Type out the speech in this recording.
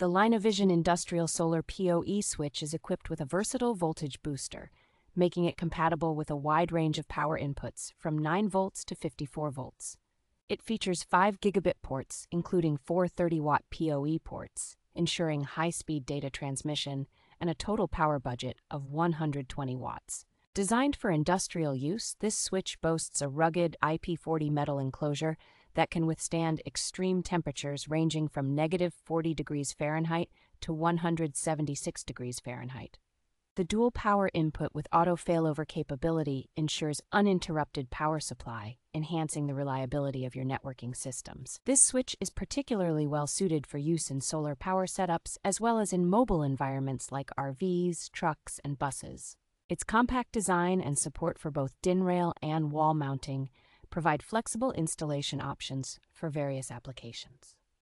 The LINOVISION Industrial Solar PoE switch is equipped with a versatile voltage booster, making it compatible with a wide range of power inputs from 9 volts to 54 volts. It features 5 gigabit ports, including 4 30-watt PoE ports, ensuring high-speed data transmission and a total power budget of 120 watts. Designed for industrial use, this switch boasts a rugged IP40 metal enclosure that can withstand extreme temperatures ranging from -40 degrees Fahrenheit to 176 degrees Fahrenheit. The dual power input with auto failover capability ensures uninterrupted power supply, enhancing the reliability of your networking systems. This switch is particularly well suited for use in solar power setups as well as in mobile environments like RVs, trucks, and buses. Its compact design and support for both DIN-rail and wall mounting provide flexible installation options for various applications.